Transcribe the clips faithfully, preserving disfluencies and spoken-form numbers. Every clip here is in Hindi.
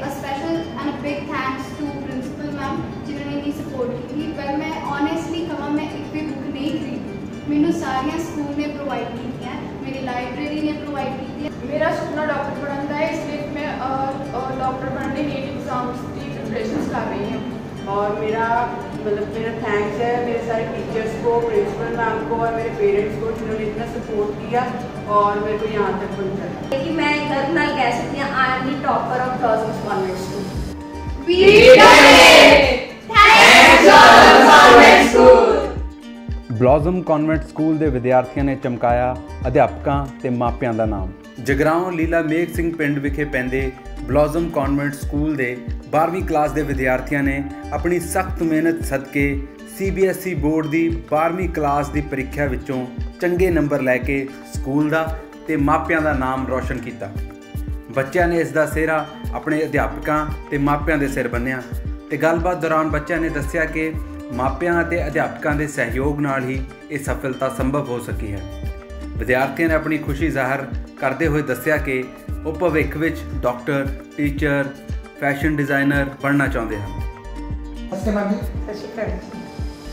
a special and a big thanks to principal ma'am जिन्होंने मेरी सपोर्ट की थी। पर मैं honestly कहूँ मैं एक भी बुक नहीं खरीदी, मैंने सारियाँ स्कूल ने प्रोवाइड की थी, मेरी लाइब्रेरी ने प्रोवाइड की थी। मेरा सपना डॉक्टर बनने का है, इसलिए मैं डॉक्टर बनने नीट एग्जाम्स की प्रिपरेशन कर रही हूँ। और मेरा मतलब मेरा थैंक्स है मेरे सारे टीचर्स को, प्रिंसिपल मैम को और मेरे पेरेंट्स को जिन्होंने इतना सपोर्ट किया और मेरे को यहाँ तक पहुँचा। कि मैं गर्व नाल कह सकती हूँ I am the topper of Blossom convent School. We thanks Blossom convent School. Blossom convent school के विद्यार्थियों ने चमकाया अध्यापकों ते मापियां का नाम। जगराउं लीला मेघ सिंह पिंड विखे पैंदे ब्लॉसम कॉन्वेंट स्कूल के बारहवीं क्लास के विद्यार्थियों ने अपनी सख्त मेहनत सदके सीबीएसई बोर्ड की बारहवीं क्लास की परीक्षा विचों चंगे नंबर लैके स्कूल का ते मापियां का नाम रोशन किया। बच्चों ने इसका सेहरा अपने अध्यापकों ते मापियां के सिर बन्निया। ते गलबात दौरान बच्चों ने दस्सिया कि मापियां ते अध्यापकों के सहयोग नाल ही ये सफलता संभव हो सकी है। विद्यार्थियों ने अपनी खुशी जाहिर करते हुए दस्सिया कि वो भविष्य विच डॉक्टर, टीचर, फैशन डिजाइनर बनना चाहते हैं।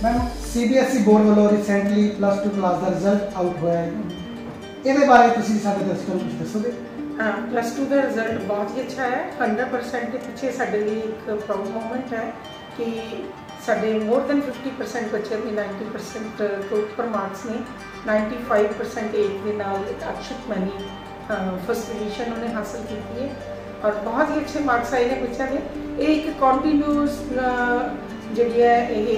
मैम सीबीएसई बोर्ड वालों रिसेंटली प्लस टू क्लास का रिजल्ट आउट हुआ है, इसके बारे तुसी साडे दर्शकां नूं दस्सोगे? हाँ, प्लस टू का रिजल्ट बहुत ही अच्छा है। हंड्रेड परसेंट के पीछे साडे लिए एक प्राउड मोमेंट है कि साडे मोर दैन फिफ्टी परसेंट बच्चे भी नाइनटी परसेंट तो उपर मार्क्स ने नाइनटी फाइव परसेंट एज के नाल अक्षत मैनी फर्स्ट पोजिशन उन्हें हासिल की है और बहुत ही अच्छे मार्क्स आए हैं बच्चों ने। एक कॉन्टीन्यूस जिहड़ी है ये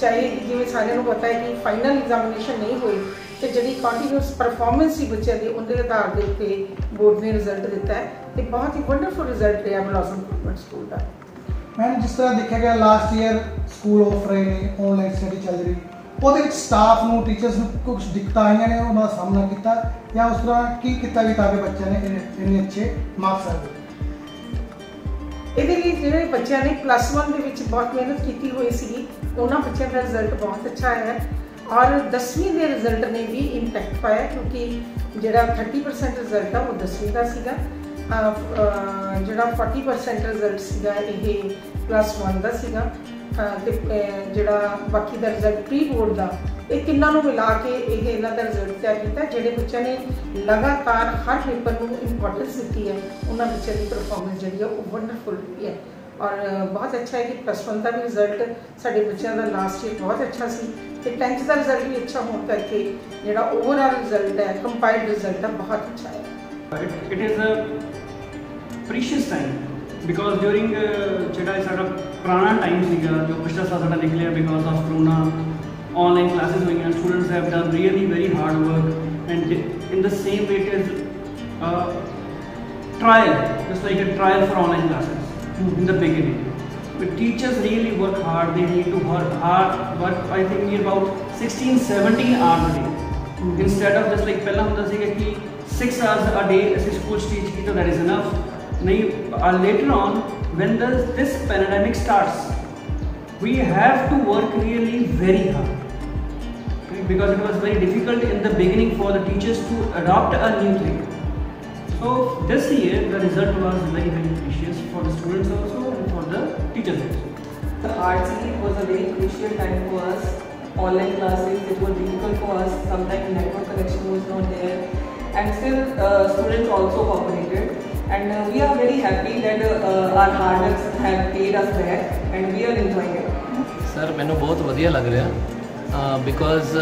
चाहिए कि जिवें सारे नूं पता है कि फाइनल एग्जामिनेशन नहीं हुई तो जी कॉन्टीन्यूस परफॉर्मेंस ही बच्चों की उनके आधार के उत्ते बोर्ड ने रिजल्ट दिता है तो बहुत ही वंडरफुल रिजल्ट रहा ब्लॉसम कॉन्वेंट स्कूल का। मैम जिस तरह देखा गया लास्ट ईयर स्कूल ऑफ रहे हैं ऑनलाइन स्टडी चल रही और स्टाफ को टीचर्स कुछ दिक्कत आई ने उन्होंने सामना किया या उस तरह की किया भी ताकि बच्चों ने इन्ने अच्छे मार्क्स आए? ये जो बच्चों ने प्लस वन के बहुत मेहनत की हुई सी उन्होंने बच्चों का रिजल्ट बहुत अच्छा आया और दसवीं के रिजल्ट ने भी इंपैक्ट पाया क्योंकि जो थर्टी परसेंट रिजल्ट है वो दसवीं का सी, जो फोर्टी परसेंट रिजल्ट सी प्लस वन का सी, जो बाकी का रिजल्ट प्री बोर्ड का ये तीनों को मिला के ये इन्हों का रिजल्ट तैयार किया। जोड़े बच्चों ने लगातार हर पेपर को इंपोर्टेंस दी है उन्होंने बच्चों की परफॉर्मेंस जी वंडरफुल है और बहुत अच्छा है कि प्लस वन का भी रिजल्ट साढ़े बच्चों का लास्ट ईयर बहुत अच्छा सी ते टेंथ का रिजल्ट भी अच्छा होने करके जो ओवरऑल रिजल्ट है कंपाइल्ड रिजल्ट है बहुत अच्छा है। It is a precious time because during जो साढ़ा पुराना टाइम सीगा जो पिछला साल साढ़ा निकलिया because of corona online classes हुई, students have done really very hard work and in the same way it is trial just like a trial for online classes. In the beginning, the teachers really work hard. They need to work hard. Work, I think, near about sixteen, seventeen hours a day. Mm-hmm. Instead of just like पहला होता था कि six hours a day ऐसे कुछ teach की तो that is enough. नहीं, uh, later on when the this pandemic starts, we have to work really very hard because it was very difficult in the beginning for the teachers to adopt a new thing. So this year the result was very very precious for the students also and for the teachers also. The R C was a very crucial time for us. Online classes it was difficult for us. Sometimes network connection was not there, and still uh, students also cooperated. And uh, we are very happy that uh, our hard work have paid us back, and we are enjoying it. Sir, मैंने बहुत बढ़िया लग रहा because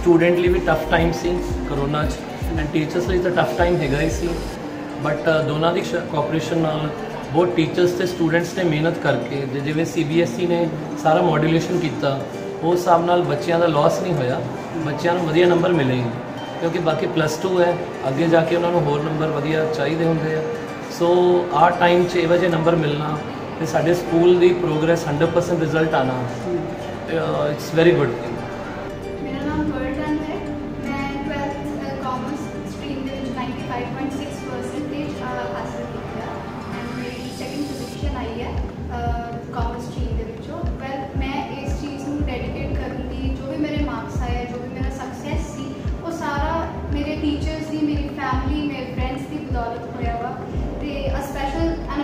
student लिए भी tough time C corona and teachers लिए तो टफ टाइम हैगा ही सी बट दोनों की कोऑपरेशन नाल बहुत टीचर्स तो स्टूडेंट्स ने मेहनत करके जिवें सी बी एस ई ने सारा मॉड्यूलेशन किया उस हिसाब नाल बच्चों का लॉस नहीं होया, बच्चों को वधिया नंबर मिलेगी क्योंकि बाकी प्लस टू है अगे जाके उन्होंने होर नंबर वधिया चाहिए होंगे। सो आ टाइम च इहो जिहे नंबर मिलना तो साडे स्कूल की प्रोग्रेस हंड्रेड परसेंट रिजल्ट आना it's very good thing. Teachers की, मेरी फैमिली, मेरे फ्रेंड्स की बदौलत होया वा ते स्पेशल एंड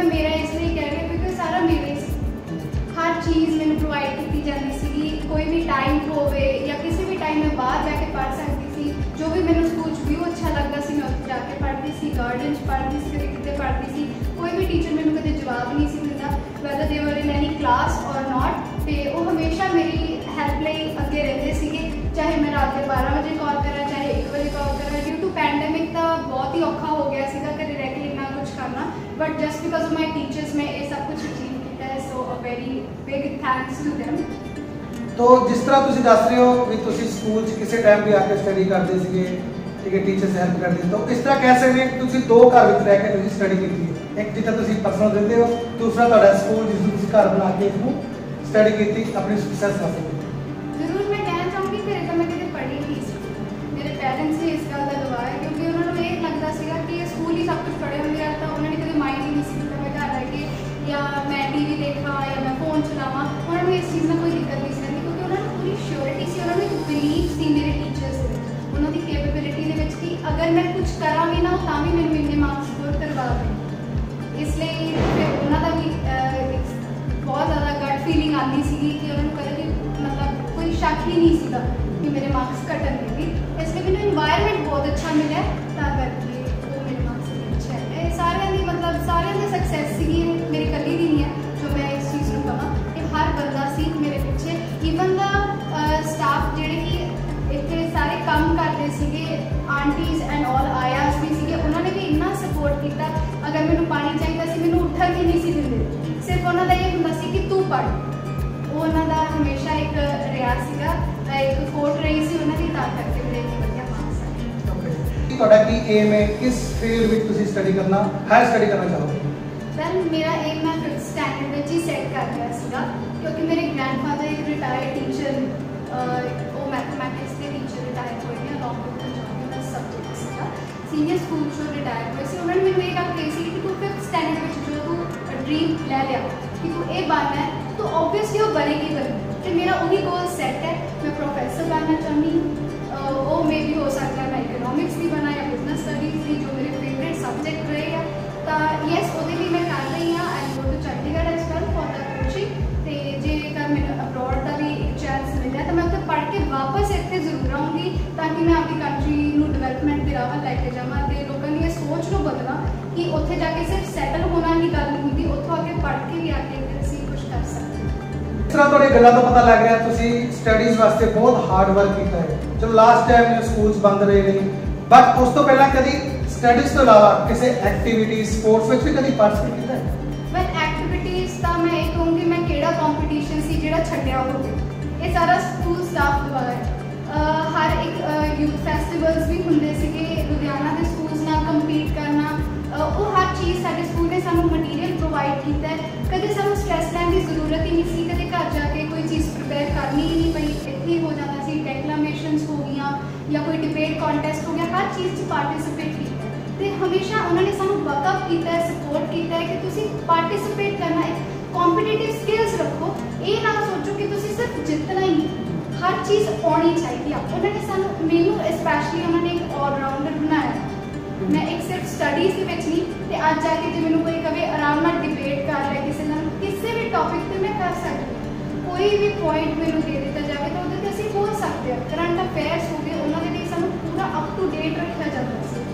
मैं मेरा इसलिए कह रही क्योंकि सारा मेरे हर चीज़ मैंने प्रोवाइड की जाती सी। कोई भी टाइम होवे या किसी भी टाइम मैं बाहर जाके पढ़ सकती सी, जो भी मैंने स्कूल व्यू अच्छा लगता सी मैं उस जाके पढ़ती सी, गार्डन पढ़ती सी, कितने पढ़ती सी। कोई भी टीचर मैंने कभी जवाब नहीं सी दिता whether they were in any class और नॉट, तो वो हमेशा मेरी हेल्प लिए अगे रहते थे। चाहे मैं रात के बारह बजे कॉल करा, चाहे एक बजे कॉल करा। ड्यू टू पैंडेमिक तो बहुत ही औखा हो गया सीगा घर रह के इतना कुछ करना, but just because of my teachers मैं ये सब कुछ अचीव किया है। So a very big thanks to them. तो जिस तरह तुम दस रहे हो कि तुम स्कूल किसी टाइम भी आके स्टडी करते थे, ठीक है, टीचर्स हेल्प करते, तो इस तरह कह सकते हैं कि दो घर में रह के स्टडी की, एक जितना परसनल देते हो, दूसरा तुहाडा स्कूल जिसमें घर बना के इसमें स्टडी की अपनी सक्सेस हासिल की। जरूर मैं कहना चाहूँगी फिर तो मैं कभी पढ़ी नहीं सी। मेरे पेरेंट्स ने इस गल का दबाव है क्योंकि उन्होंने ये लगता सीगा कि स्कूल ही सब कुछ पढ़े होंगे, तो उन्होंने कभी माइंड ही नहीं सी कीता मैं घर आके या मैं टीवी देखा या मैं फोन चलावा। उन्होंने इस चीज़ में कोई दिक्कत नहीं सी क्योंकि उन्होंने पूरी श्योरिटी सी, उन्होंने एक बिलीफ सी मेरे टीचर्स ने उन्होंने की कैपेबिलिटी दे विच कि अगर मैं कुछ करा भी ना तो भी मैंने इन्ने मार्क्स स्कोर करवा देंगे। इसलिए फिर उन्होंने भी बहुत ज़्यादा गट फीलिंग आती सी कि उन्होंने कभी मतलब कोई शक ही नहीं सीधा कि मेरे मार्क्स घटने भी। इसलिए मैंने इन्वायरमेंट बहुत अच्छा मिला करके वो मेरे मार्क्स अच्छे है। सारे की मतलब सारे की सक्सैस सी मेरी कली की नहीं है। जो मैं इस चीज़ को कहा कि हर बंदा सी मेरे पिछे, ईवन द स्टाफ जेडे कि इतने सारे काम करते थे, आंटीज एंड ऑल आयाज भी थे, उन्होंने भी इन्ना सपोर्ट किया। अगर मैं पानी चाहिए सी मैं उठा के नहीं सी देते, सिर्फ उन्होंने ये होंगे कि तू पढ़। वो उन्होंने हमेशा एक रिहा एक कोट रही सी उन्होंने करके मेरे वजिया मार्क्स आए। थोड़ा की एम है किस फील्ड में तुम स्टडी करना हायर स्टडी करना चाहोगे? सर मेरा एम मैं फिफ्थ स्टैंडर्ड में ही सैट कर गया सीगा क्योंकि मेरे ग्रैंडफादर एक रिटायर्ड टीचर वो मैथमेटिक्स के टीचर रिटायर हुए हैं लॉकडाउन में सब्जेक्ट सीगा सीनियर स्कूल से रिटायर हुए थे। उन्होंने मैंने एक गल कही सी कि तू फिफ्थ स्टैंडर्ड में जो तू ड्रीम ले लिया कि तू ये बनना है तो ऑब्वियसली वो बनेगी बनी। तो मेरा उन्हीं गोल सेट है, मैं प्रोफेसर बनना चाहती हूँ। वो मे भी हो सकता है मैं इकोनॉमिक्स भी बना या बिजनेस स्टडीज भी, जो मेरे फेवरेट सब्जेक्ट रहे हैं। तो येस वो भी मैं कर रही हाँ and go to Chandigarh as well for the coaching. तो जेकर मैंने अब्रॉड का भी एक चांस मिलता तो मैं उसे पढ़ के वापस इतने जरूर आऊँगी ताकि मैं अपनी कंट्री में डिवेलपमेंट की राह लैके जावा। तो लोगों ने सोच को बदला कि उत्थे जाके सिर्फ सैटल होना की गल होंगी, उत्थों आगे पढ़ के भी आके कुछ कर सकते। इस तरह थोड़ी गलों का पता लग रहा तुसीं स्टडीज़ वास्ते बहुत हार्ड वर्क किया है। चलो लास्ट टाइम जो स्कूल्स बंद रहे नहीं, बट उस तो पहला कभी स्टडीज़ तो अलावा किसी एक्टिविटी स्पोर्ट्स में भी कभी पार्टिसिपेट किया है? बट एक्टिविटीज़ तो मैं ये कहूँगी मैं केड़ा कॉम्पीटिशन सी जिहड़ा छड्डिया होवे, ये सारा स्कूल स्टाफ द्वारा हर एक यूथ फैसटिवल्स भी होंदे सीगे, लुधियाना के स्कूल्स नाल कंपीट करना, वो हर चीज़ साढ़े स्कूल ने सानू मटीरियल प्रोवाइड किया। कभी सानू स्ट्रैस लैन की जरूरत ही नहीं सी, कभी घर जाके कोई चीज़ प्रिपेयर करनी ही नहीं पई। इतनी हो जाता सी डेक्लामेशनस हो गई या कोई डिबेट कॉन्टेस्ट हो गया, हर चीज़ पार्टिसिपेट किया। तो हमेशा उन्होंने सानू बैकअप किया, सपोर्ट किया कि तुम पार्टिसिपेट करना है, कॉम्पिटिटिव स्किल्स रखो। ये ना सोचो कि तुम सिर्फ जितना ही, हर चीज़ आनी चाहिए। उन्होंने सानू मैनू स्पैशली उन्होंने एक ऑलराउंडर बनाया। मैं एक सिर्फ स्टडीज़ के बच्ची तो आज जाके जो मैंने कोई कभी आराम न डिबेट कर रहा है किसी ना किसी भी टॉपिक पर मैं कर सकती। कोई भी पॉइंट मैंने दे दिता जाए तो उधर तो असं बोल सकते हैं। करंट अफेयर्स हो गए उन्होंने भी सू पूरा अप टू डेट रखा जाता है।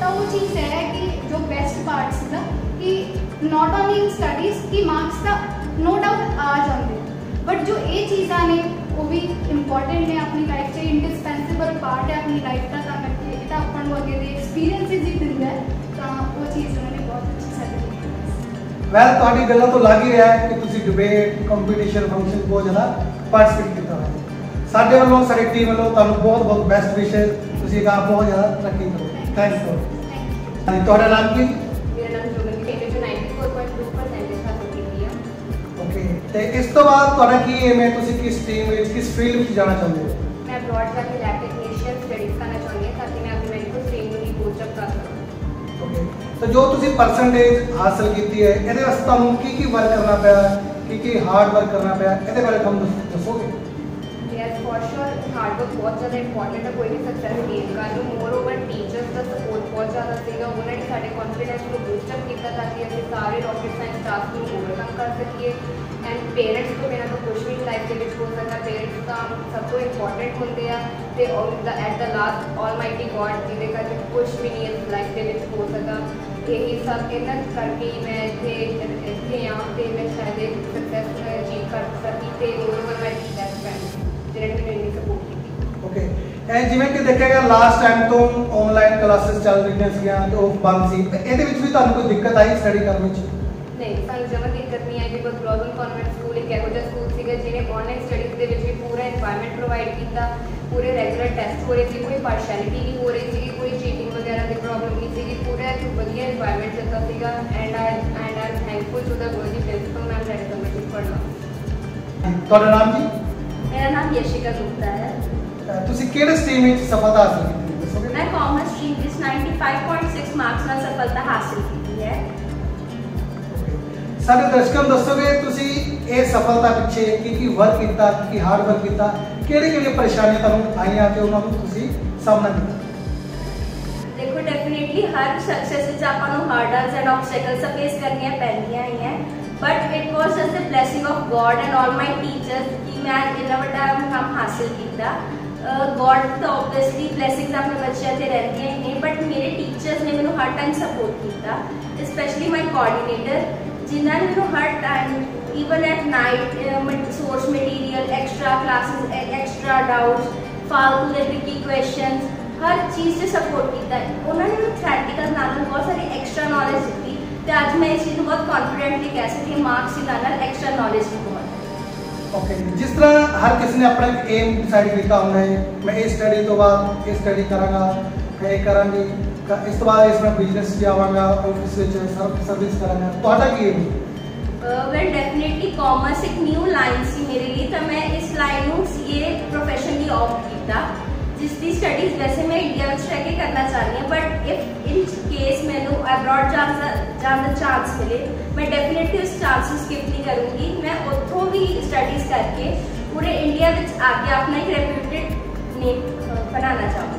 तो वो चीज़ है कि जो बेस्ट पार्ट सीधा कि नॉट ओनली इन स्टडीज़ कि मार्क्स का नो डाउट आ जाते, बट जो ये चीज़ा ने वो भी इंपॉर्टेंट ने अपनी लाइफ से इंडिस्पेंसेबल पार्ट है अपनी लाइफ का। तो वैसे गलों तो लग ही रहा है कि तुसी डिबेट कंपीटिशन फंक्शन बहुत ज़्यादा पार्टिसिपेट किया है। साडे वालों साडी टीम वालों तुहानू बहुत बहुत बेस्ट विशेस, तुसी आगे बहुत ज़्यादा तरक्की करो। Thank you. हाँ तुहाडा नाम की? मेरा नाम जोगन है। जो चौरानवे पॉइंट दो परसेंट था तो किया। ओके तो इस तो बाद तुहाडा की एम है, तुसी किस टीम विच किस फील्ड विच जाना चाहुंदे हो? मैं ब्रॉड जाके लैब टेक्नीशियन स्टडीज करना चाहुंदी हां ताकि मैं अपनी मेडिकल स्ट्रीम में ही कोच अप कर सकूं। तो जो तुसी परसेंटेज हासिल की है ये वास्ते तुहानू की की वर्क करना पाया, की की हार्ड वर्क करना पाया, ये बारे तुम दसोगे? यस फॉर श्योर हार्डवर्क बहुत ज़्यादा इंपॉर्टेंट है कोई भी सक्सेस गेन का। जो मोर ओवर टीचर्स का सपोर्ट बहुत ज़्यादा देगा, उन्होंने साढ़े कॉन्फिडेंस को बूस्टअप किया ताकि ऐसे सारे रॉकेट साइंस टास्क को ओवरकम कर सकिए। एंड पेरेंट्स को मेरा तो कुछ भी लाइफ के हो सकता है, पेरेंट्स का सबको इंपॉर्टेंट होंगे आ तो at the last almighty god जिन्हें करके कुछ भी नहीं इस लाइफ के हो सका। यही सब मेहनत करके मैं इतने इतने यहाँ से मैं शायद एक सक्सेस अचीव कर सकी थे। ओवरऑल मैं बेस्ट फ्रेंड जिन्हें मैंने सपोर्ट की थी। ओके एंड जिवें कि देखेगा लास्ट टाइम तो ऑनलाइन क्लासेस चल रही थी तो बंद सी, ਇਹਦੇ ਵਿੱਚ ਵੀ ਤੁਹਾਨੂੰ ਕੋਈ ਦਿੱਕਤ ਆਈ ਸਟੱਡੀ ਕਰਨ ਵਿੱਚ? नहीं, ਸਾਨੂੰ ਜਮਾ ਦਿੱਕਤ ਨਹੀਂ ਆਈ ਬਿਕੋਜ਼ ਬ੍ਰੌਜ਼ਨ ਕਨਵੈਂਟ ਸਕੂਲ ਇੱਕ ਇਹੋ ਜਿਹਾ ਸਕੂਲ ਸੀਗਾ ਜਿਹਨੇ ਆਨਲਾਈਨ ਸਟੱਡੀਜ਼ ਦੇ ਵਿੱਚ ਵੀ ਪੂਰਾ এনवायरमेंट ਪ੍ਰੋਵਾਈਡ ਕੀਤਾ। पूरे रेगुलर टेस्ट हो रहे थे, कोई पार्शलिटी नहीं हो रही थी, कोई चीटिंग वगैरह की प्रॉब्लम नहीं थी, पूरा वधिया एनवायरमेंट चलता था। And I and I am thankful to the world principal ma'am रेडकमर जी फॉर नाउ। तो नाम जी? मेरा नाम यशिका गुप्ता है। ਤੁਸੀਂ ਕਿਹੜੇ ਸਟ੍ਰੀਮ ਵਿੱਚ ਸਫਲਤਾ ਹਾਸਲ ਕੀਤੀ ਦੱਸੋਗੇ? ਮੈਂ ਕਾਮਰਸ ਸਟ੍ਰੀਮ ਵਿੱਚ ਪਚਾਨਵੇਂ ਪੁਆਇੰਟ ਛੇ ਮਾਰਕਸ ਨਾਲ ਸਫਲਤਾ ਹਾਸਲ ਕੀਤੀ ਹੈ। ਸਾਡੇ ਦਰਸ਼ਕਾਂ ਨੂੰ ਦੱਸੋਗੇ ਤੁਸੀਂ ਇਹ ਸਫਲਤਾ ਪਿੱਛੇ ਕੀ ਕੀ ਵਰਕ ਕੀਤਾ, ਕੀ ਹਾਰਡ ਵਰਕ ਕੀਤਾ, ਕਿਹੜੇ ਕਿਹੜੇ ਪਰੇਸ਼ਾਨੀਆਂ ਤੁਹਾਨੂੰ ਆਈਆਂ ਤੇ ਉਹਨਾਂ ਨੂੰ ਤੁਸੀਂ ਸਾਹਮਣਾ ਕੀਤਾ? ਦੇਖੋ ਡੈਫੀਨਿਟਲੀ ਹਰ ਸਕਸੈਸ ਵਿੱਚ ਆਪਾਂ ਨੂੰ ਹਾਰਡਸ ਐਂਡ ਆਬਸਟੈਕਲਸ ਫੇਸ ਕਰਨੀਆਂ ਪੈਂਦੀਆਂ ਹੀ ਹੈ। But it was just a blessing of god and all my teachers ਕਿ ਮੈਂ ਇੰਨਾ ਵੱਡਾ ਮੁਕਾਮ ਹਾਸਲ ਕੀਤਾ। ਗੋਡ ਤਾਂ ਆਬਵੀਅਸਲੀ ਬਲੇਸਿੰਗਸ ਆਪਣੇ ਬੱਚਿਆਂ ਤੇ ਰਹਿੰਦੀਆਂ ਹੀ ਨੇ, ਬਟ ਮੇਰੇ ਟੀਚਰਸ ਨੇ ਮੈਨੂੰ ਹਰ ਟਾਈਮ ਸਪੋਰਟ ਕੀਤਾ, ਸਪੈਸ਼ਲੀ ਮਾਈ ਕੋਆਰਡੀਨੇਟਰ जिन्होंने मेरे हर time even at night source material extra classes extra doubts फालतू के ट्रिकी क्वेश्चन हर चीज़ से सपोर्ट किया। उन्होंने मेरे थ्रैटिकल नाल बहुत सारी एक्स्ट्रा नॉलेज दी तो अज मैं इस चीज़ बहुत कॉन्फिडेंटली कह सकती मार्क्स ही नाल एक्स्ट्रा नॉलेज भी बहुत। ओके, जिस तरह हर किसी ने अपना एम डिसाइड किया होना है मैं इस स्टडी तो बाद इस स्टडी कराँगा, ये कराँगी, इस तो बाद इसमें बिजनेस जावांगा, ऑफिस में सर्विस करांगा, तो आता की वेल डेफिनेटली कॉमर्स एक न्यू लाइन सी मेरे लिए तो मैं इस लाइन को ये प्रोफेशनली ऑप्ट किया जिसकी स्टडीज वैसे मैं इंडिया में रह के करना चाहती हूँ। बट इफ इन केस मैं अब्रॉड जाने चांस मिले मैं डेफिनेटली उस चांस को स्किप नहीं करूँगी। मैं उतों भी स्टडीज करके पूरे इंडिया में आके अपना एक रेप्यूटेड नेम बनाना चाहूँगी।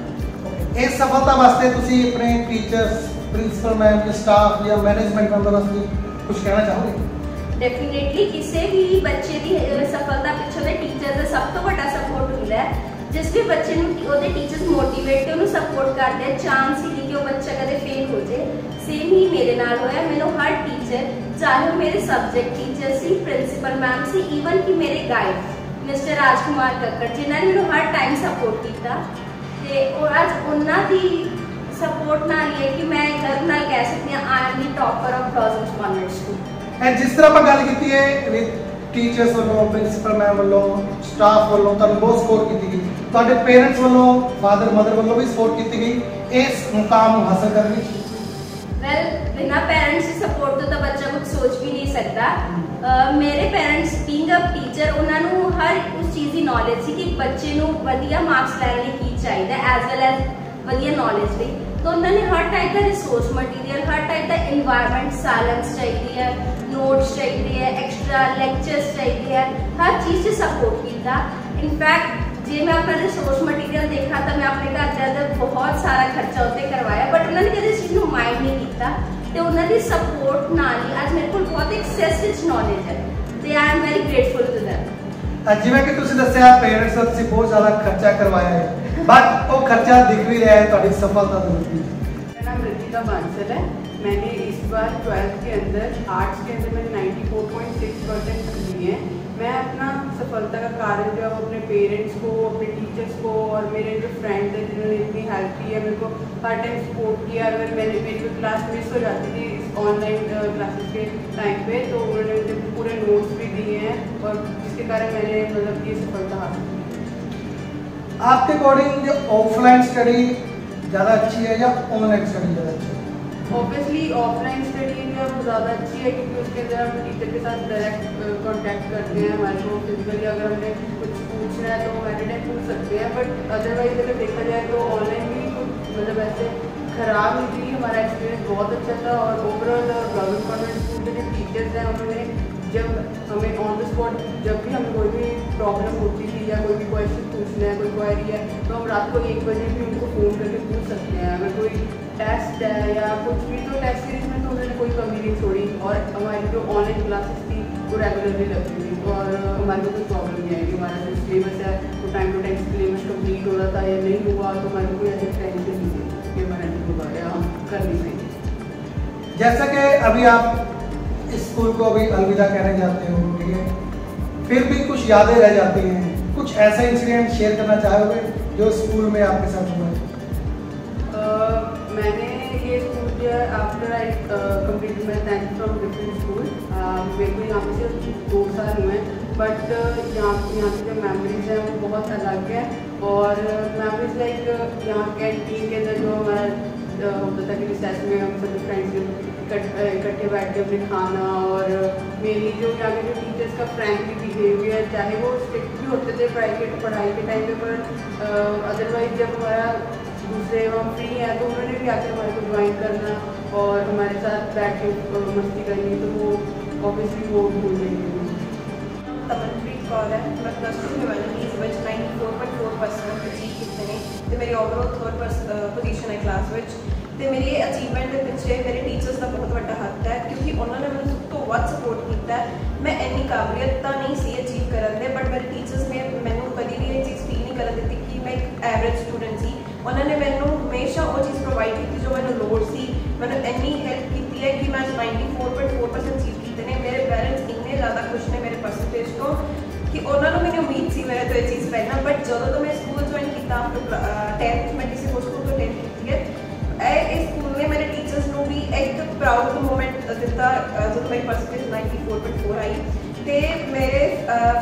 इस सफलता वास्ते तुसी अपने टीचर्स प्रिंसिपल मैम के स्टाफ या मैनेजमेंट मेंबर वास्ते कुछ कहना चाहोगे? डेफिनेटली किसी भी बच्चे की सफलता पिछले टीचर का सब तो बड़ा सपोर्ट होता है। जिस भी बच्चे उसके टीचर्स मोटिवेट के उन्हें सपोर्ट करते हैं चांस ही कि वो बच्चा कदे फेल हो जाए। सेम ही मेरे नाल होया, मैंने हर टीचर चाहे मेरे सबजैक्ट टीचर सी प्रिंसिपल मैम से ईवन कि मेरे गाइड मिस्टर राजकुमार कक्कड़ जिन्होंने मैंने हर टाइम सपोर्ट किया और आज उन्होंने सपोर्ट ना लिए कि मैं गर्व नाल कह सकती हूँ I am the topper of Blossom convent School. And जिस तरह आप गल की है टीचर्स वालों प्रिंसिपल मैम वालों स्टाफ वालों तुहानू बहुत सपोर्ट की गई, तुहाडे पेरेंट्स वालों फादर मदर वालों भी सपोर्ट की गई इस मुकाम नू हासिल करने। वेल बिना पेरेंट्स की सपोर्ट तो, तो बच्चा कुछ सोच भी नहीं सकता। Uh, मेरे पेरेंट्स बीइंग अ टीचर उन्होंने हर उस चीज़ की नॉलेज थी कि बच्चे को वधिया मार्क्स लैने की चाहिए एज वैल एज वधिया नॉलेज भी तो उन्होंने हर टाइप का रिसोर्स मटीरियल हर टाइप का इन्वायरमेंट साइलेंस चाहिए नोट्स चाहिए एक्स्ट्रा लैक्चर्स चाहिए हर चीज़ से सपोर्ट किया। इनफैक्ट जो मैं अपना रिसोर्स मटीरियल देखा तो मैं अपने घर जाकर बहुत सारा खर्चा उत्ते करवाया बट उन्होंने कभी इस चीज़ को माइंड नहीं किया तो उन्होंने सपोर्ट ना ली। आज मेरे को बहुत एक्सेसिव नॉलेज है तो I am very grateful to them. आज जिवें कि तुसीं दस्सिया पेरेंट्स ने तुसीं बहुत ज़्यादा खर्चा करवाया है बट वो खर्चा दिख भी रहा है तुहाडी सफलता दूंगी। मेरा नाम रितिका बांसल है। मैंने इस बार ट्वेल्थ के अंदर आर्ट्स के अंदर मैंने चौरानवे पॉइंट छह परसेंट लिए हैं। मैं अपना सफलता का कारण जो है वो अपने पेरेंट्स को अपने टीचर्स को और मेरे जो फ्रेंड्स हैं जिन्होंने इतनी हेल्प की है मेरे को हर टाइम सपोर्ट किया। अगर मैंने मेरी क्लास मिस हो जाती थी इस ऑनलाइन क्लासेस के टाइम पे तो उन्होंने मुझे पूरे नोट्स भी दिए हैं और जिसके कारण मैंने मतलब ये सफलता हासिल की। आपके अकॉर्डिंग जो ऑफलाइन स्टडी ज़्यादा अच्छी है या ऑनलाइन स्टडी ज़्यादा अच्छी है? ऑब्वियसली ऑफलाइन स्टडी में ज़्यादा अच्छी है क्योंकि उसके अंदर हम टीचर के साथ डायरेक्ट कॉन्टैक्ट करते हैं, हमारे को फिजिकली अगर हमने कुछ पूछना है तो हमारे टाइम पूछ सकते हैं। बट अदरवाइज अगर देखा जाए तो ऑनलाइन भी मतलब ऐसे ख़राब नहीं थी, हमारा एक्सपीरियंस बहुत अच्छा था। और ओवरऑल ब्लॉसम कॉन्वेंट स्कूल के जो टीचर्स हैं उन्होंने जब हमें ऑन द स्पॉट जब भी हम कोई भी प्रॉब्लम होती थी या कोई भी क्वेश्चन पूछना है, कोई क्वायरी है, तो हम रात को एक बजे भी उनको फ़ोन करके पूछ सकते हैं। अगर कोई टेस्ट है या कुछ भी, तो टेस्ट सीरीज में तो उन्होंने कोई कमी नहीं छोड़ी और हमारी जो ऑनलाइन क्लासेस थी वो रेगुलरली लगती थी और हमारे को कोई प्रॉब्लम नहीं आई। हमारा जो सिलेबस है वो time to time syllabus complete हो रहा था या नहीं हुआ, तो हमारे कोई ऐसे टेंशन नहीं थी कि हमारा नहीं होगा या हम कर नहीं पाएंगे। जैसा कि अभी आप इस स्कूल को अभी अलविदा कहना चाहते हो, ठीक है, फिर भी कुछ यादें रह जाती हैं, कुछ ऐसा इंसिडेंट शेयर करना चाहोगे जो स्कूल में आपके साथ हुआ है? मैंने ये स्कूल जो है after I complete my tenth from different school, मेरे को यहाँ पे सिर्फ दो साल हुए हैं, बट यहाँ यहाँ की जो मेमोरीज हैं वो बहुत अलग है। और मेमोरीज लाइक यहाँ कैंटीन के अंदर जो हमारा होता था कि रिसेस में हम सभी फ्रेंड्स इकट्ठे बैठ के अपने खाना, और मेरी जो यहाँ के जो टीचर्स का फ्रेंकली बिहेवियर, चाहे वो स्ट्रिक्ट भी होते थे प्राइवेट पढ़ाई के टाइम पे, पर अदरवाइज जब हमारा दूसरे हम फ्री है तो उन्होंने भी आके हमारे को ज्वाइन करना और हमारे साथ बैठ के मस्ती करनी, तो वो ऑब्वियसली वो भूल गई। तमनप्रीत कौर है, मैं प्लस टू में वाली विच ninety four point four percent achieve कितने तो मेरी ओवरऑल थर्ड पोजीशन है क्लास विच। तो मेरी ये अचीवमेंट पिछले मेरे टीचर्स का बहुत बड़ा हक है क्योंकि उन्होंने मैं सब तो बहुत सपोर्ट किया। मैं इन्नी काबिलियत नहीं सी अचीव करते, बट मेरे टीचर्स ने मैं कभी भी ये चीज़ फील नहीं कर दी कि मैं एक एवरेज स्टूडेंट सी। उन्होंने मैं हमेशा वो चीज़ प्रोवाइड की जो मैं लोड़ सी, मैं इन्नी हेल्प की है कि मैं ninety four point four percent achieve किए ने। मेरे पेरेंट्स इन्ने ज़्यादा खुश ने मेरे परसेंटेज को कि उन्होंने मैंने उम्मीद सी मेरे तो ये चीज़ पहना। बट जो तो मैं स्कूल ज्वाइन किया टेंथ मैं किसी को स्कूल तो टेंथ की है इस स्कूल ने मेरे टीचर्स को भी एक प्राउड मोमेंट दिता जो मेरी percentage ninety four point four आई। तो मेरे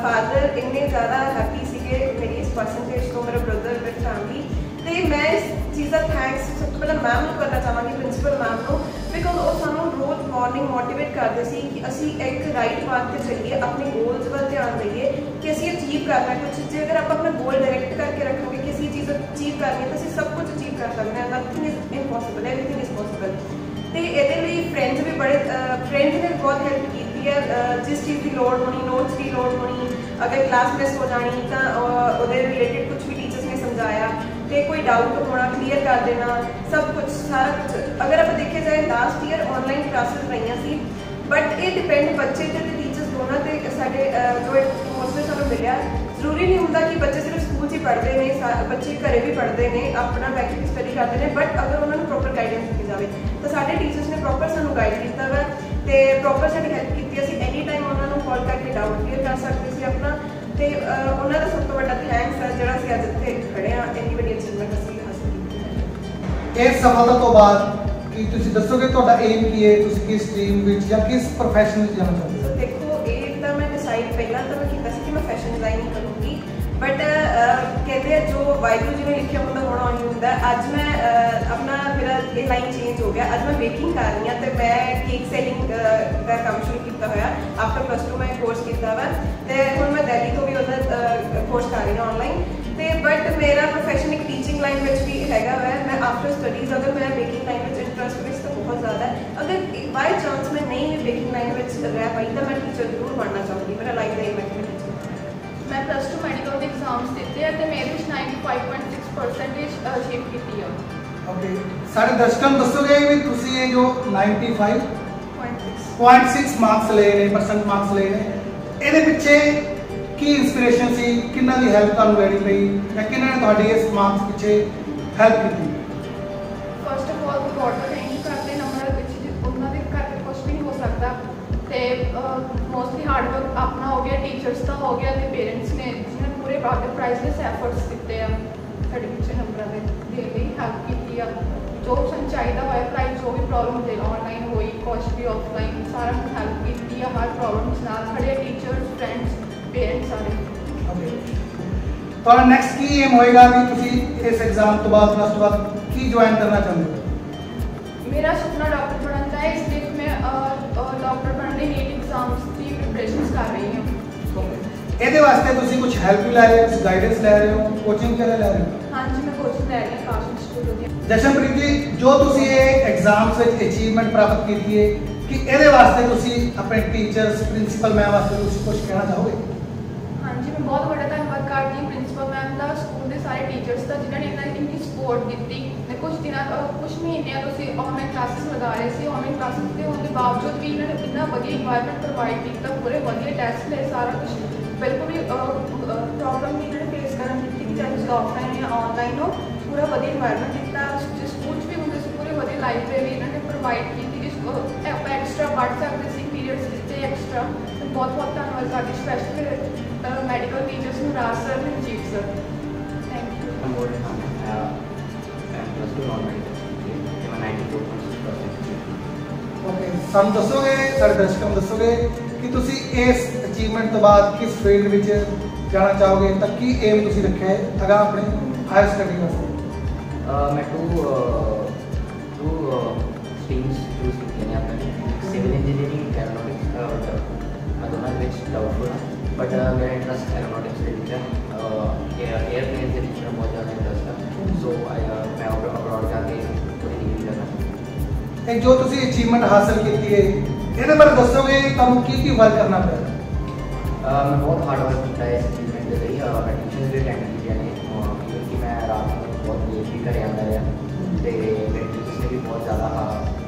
फादर इन्ने ज़्यादा हैप्पी सीगे मेरी इस परसेंटेज को, मेरा ब्रदर मेरी फैमिली। तो मैं इस चीज़ का थैंक्स सब तो पहले मैम को करना चाहवांगी, प्रिंसिपल मैम को, बिकॉज वो सानू रोज़ मॉर्निंग मोटिवेट करते सी कि असी एक राइट पाथ पर चलीए, अपने गोल्स पर ध्यान देइए कि असी अचीव करना कुछ। जो अगर आप अपना गोल डायरेक्ट करके रखोगे किसी चीज़ अचीव करनी है तो असी सब कुछ अचीव कर सकते हैं। Nothing is impossible, everything is possible. तो ये फ्रेंड्स भी बड़े फ्रेंड्स ने बहुत हेल्प की है, जिस चीज़ की लोड़ होनी, नोट्स की लोड़ होनी, अगर क्लास मिस हो जानी तो वो रिलेटेड कुछ भी टीचर्स ने समझाया, तो कोई डाउट होना क्लीयर कर देना, सब कुछ सारा कुछ। अगर आप देखे जाए लास्ट ईयर ऑनलाइन क्लासेस रही सी, बट ये डिपेंड बच्चे से तो टीचर्स दोनों से साढ़े जो कोर्स सू मिले। जरूरी नहीं होंगे कि बच्चे सिर्फ स्कूल ही पढ़ते हैं, बच्चे घर भी पढ़ते हैं, अपना बैकअप स्टडी करते हैं, बट अगर उन्होंने प्रॉपर गाइडेंस दी जाए तो साढ़े टीचर्स ने प्रॉपर सू गाइड किया वा, तो प्रॉपर साड़ी हेल्प की। असी एनी टाइम उन्होंने कॉल करके डाउट क्लीयर कर सकते थे अपना। तो उन्होंने सब तो बड़ा थैंक्स है जो अभी अज इतने खड़े हाँ, इन्नी बड़ी अचीवमेंट असली हासिल की। इस सफलता तो बाद कि तुसीं दसोगे तुहाडा एम की है, तुसीं किस स्ट्रीम में या किस प्रोफेशन में जाना चाहते हो? देखो एक तो मैं डिसाइड पहला तो मैं किया कि मैं फैशन डिजाइनिंग करूँगी, बट कहते हैं जो वाइगुरू जी ने लिखा होता होना नहीं होता। अज मैं अपना मेरा ये लाइन चेंज हो गया, अज मैं बेकिंग कर रही हूँ, तो मैं केक सैलिंग का काम शुरू किया हुआ। आफ्टर प्लस टू मैं कोर्स किया हुआ, तो हम मैं दिल्ली तो भी उधर कोर्स कर रही हूँ ऑनलाइन। तो बट मेरा प्रोफेशन एक टीचिंग लाइन में भी हैगा हुआ। मैं आफ्टर स्टडीज़ अगर मेरा बेकिंग लाइन में इंटरेस्ट भी तो बहुत ज़्यादा है, अगर बाई चांस मैं नहीं बेकिंग लाइन में रह पाई तो मैं टीचर जरूर बनना चाहूँगी। मेरा लाइफ टाइम में मैं प्लस टू मेडिकल के एग्जाम्स दिते हैं, तो मेरे ninety five point six percentage achieve की है। ओके, सारे दर्शकों दसोगे भी तुसी ये जो ninety five point six marks ले रहे परसेंट मार्क्स ले रहे, इहदे पीछे की इंस्पिरेशन सी, किन्ना दी हेल्प तुहानू लैणी पई या किन्ना ने तुहाडे इस मार्क्स पीछे हेल्प कीती? First of all God thank you करते नंबर पिछे उन्हां दे घर कुछ भी नहीं हो सकता, ते मोस्टली हार्डवर्क अपना हो गया, टीचर्स का हो गया, तो पेरेंट्स ने जिन्हें पूरे प्राइजलेस एफर्ट्स दिते हैं साढ़े पिछले नंबर के हेल्प की। जो सू चाहिए होया प्राइज जो भी प्रॉब्लम दे ऑनलाइन होई कुछ भी ऑफलाइन सारा हेल्प की है हर प्रॉब्लम्स नाल साढ़े टीचर्स फ्रेंड्स पेरेंट्स सारे। तो नैक्सट की एम होएगा कि तुम इस एग्जाम तो बाद प्लस टू बाद की ज्वाइन करना चाहते? मेरा सपना डॉक्टर बनने का है, इसलिए मैं डॉक्टर बनने नीट एग्जाम्स की प्रिपरेशन कर रही हूँ। ये वास्ते तुम कुछ हेल्प भी लै रहे हो, गाइडेंस लै रहे हो, कोचिंग क्या लै रहे हो? हाँ जी, मैं कोचिंग लै रही हूँ। जशनप्रीत जी, जो तुम एग्जाम्स अचीवमेंट प्राप्त की है कि ये वास्ते तुम अपने टीचर्स प्रिंसिपल मैम वास्ते कुछ कहना चाहोगे? हाँ जी मैं बहुत बड़ा धन्यवाद करती हूँ प्रिंसीपल मैम का, स्कूल के सारे टीचर्स का जिन्होंने इन्होंने इनकी सपोर्ट दी। कुछ दिन कुछ महीनों से ऑनलाइन क्लासेस लगा रहे थे, ऑनलाइन क्लासेस के होने के बावजूद भी इन्होंने इतना वधिया इन्वायरमेंट प्रोवाइड किया, पूरे वधिया टेस्ट ले, सारा कुछ बिल्कुल भी प्रॉब्लम नहीं इन्होंने फेस करनी पड़ी कि चाहे उसका ऑफलाइन या ऑनलाइन हो, पूरा वधिया इन्वायरमेंट दिता। स्कूल भी उनके पूरी वधिया लाइब्रेरी इन्होंने प्रोवाइड की, आप एक्स्ट्रा पढ़ सकते सी पीरियड्स दिते एक्स्ट्रा। बहुत बहुत धन्यवाद करती special medical teachers Raj sir Ranjit sir, thank you. Okay सम दसोगे सारे दर्शकों दसोगे कि तुसी इस अचीवमेंट तो बाद किस फील्ड में जाना चाहोगे, तक की एम तुसी रखे अगा अपने हायर स्टडी वास्ते? मैं टू टू स्ट्रीम्स चूज कीती ने अपने, सिविल इंजीनियरिंग एरोनॉटिक्स और मैं दोनों में डाउटफुल, बट मेरा इंटरेस्ट एरोनॉटिक्स एयरप्लेन से रिलेटेड बहुत ज़्यादा इंटरेस्ट है, सो मैं अब्रॉड जाके थोड़ी डिग्री करना। एक जो तुम अचीवमेंट हासिल की है ये बारे दसोगे तुम की वर्क करना पे? मैं बहुत हार्ड वर्क किया इस अचीवमेंट के लिए, मैं ट्यूशन भी अटेंड किया क्योंकि मैं रात को बहुत लेट भी घर आता रहा, तो मेरे टीचर्स ने भी बहुत ज़्यादा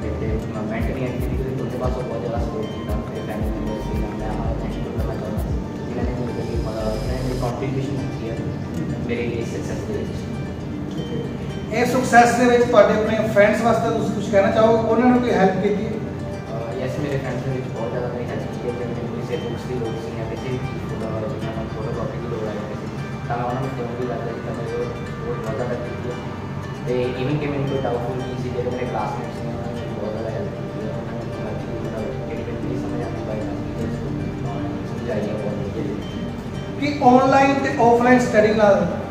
मेरे मेंटली एक्टिविटी उनके पास बहुत ज़्यादा सपोर्ट किया। सक्सेस दे विच तुहाडे अपने फ्रेंड्स वास्ते तुसीं कुछ कहना चाहोगे, उन्होंने कोई हेल्प की थी? यस मेरे फ्रेंड्स ने बहुत ज़्यादा मेरी हेल्प की है, मैंने उनसे बुक्स की लोड सी या किसी चीज़ को मैं फोटोकॉपी की लोड आई तो उन्होंने जो भी लगता है मैंने वो बहुत ज़्यादा हेल्प की है। इवन कि मैंने कोई डाउटफुल की चीज़ मेरे क्लासमेट्स ने उन्होंने बहुत ज़्यादा हेल्प की है, उन्होंने समझ आती बाई समझाइए कि ऑनलाइन तो ऑफलाइन स्टडी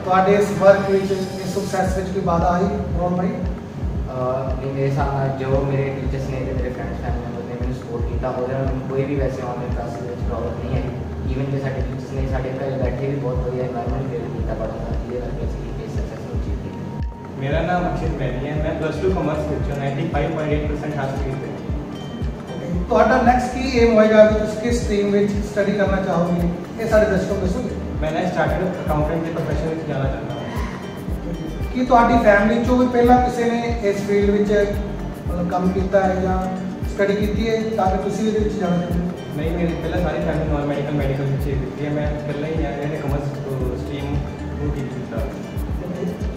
थोड़े इस वर्क इस सक्सैस कोई बाधा आई और भाई? नहीं मेरे साथ जो मेरे टीचर्स ने तो मेरे फ्रेंड्स फैमिली मेम्बर ने मैंने सपोर्ट किया, उन्होंने कोई भी वैसे ऑनलाइन क्लासेस प्रॉब्लम नहीं है। ईवन जो साढ़े टीचर्स ने साढ़े घर बैठे भी बहुत वैसे इन्वायरमेंट क्रिएट किया, बड़ा सक्सैसफुल चीज़। मेरा नाम अखिल बहनी है, मैं प्लस टू कॉमर्स विच ninety five point eight percent हासिल किया। नैक्सट की एम होएगा किस स्ट्रीम में स्टडी करना चाहोगे, ये साढ़े दर्शकों दसोगे? मैंने स्टार्टेड अकाउंटेंट के प्रोफेशन में जाना चाहता हूँ। कि तुम्हारी फैमिली चो भी पहला किसी ने इस फील्ड में काम किया है या स्टडी की है ताकि तुम भी जाना चाहते हो? नहीं मेरी पहले सारी फैमिली नॉन मेडिकल मेडिकल की, मैं पहले ही मैंने कॉमर्स स्ट्रीम वो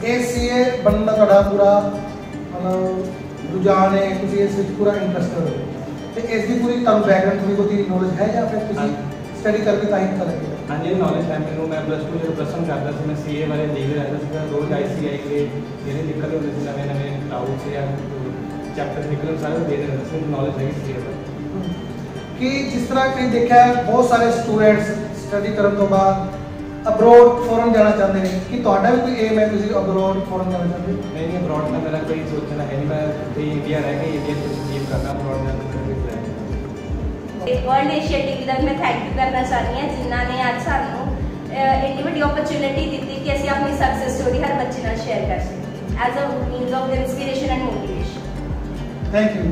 की सी ए बनना थोड़ा पूरा मतलब रुझान है, किसी इस पूरा इंटरेस्ट हो तो इसकी पूरी तुम बैकग्राउंड थोड़ी बहुत नॉलेज है या फिर तुम स्टडी करके ताकि पता लगे? हाँ जी नॉलेज है मेरे को, मैं प्लस टू जो प्लस वन करता था मैं सी ए वाले देखते रहता था, रोज आई सी आई के मेरे दिक्कत होते थे, नवे नवे डाउट्स या चैप्टर निकले सारे देखते रहते थे, नॉलेज है सी ए कि जिस तरह कहीं देखा है बहुत सारे स्टूडेंट्स स्टडी करने तो बाद अब्रॉड फॉरन जाना चाहते हैं, कि तुहाडा भी कोई एम है तुसीं अब्रॉड फॉरन जाना चाहते हो? नहीं नहीं अब्रॉड का मेरा कोई सोचना है नहीं, मैं कहीं इंडिया रह के इंडिया कुछ अचीव करना अब्रॉड जाना। वर्ल्ड एशिया टीवी का मैं थैंक यू करना चाहती हूँ जिन्होंने आज सानू इतनी बड़ी ओपरचुनिटी दी कि असी अपनी सक्सेस स्टोरी हर बच्चे शेयर कर सकें as a means of inspiration and motivation. Thank you.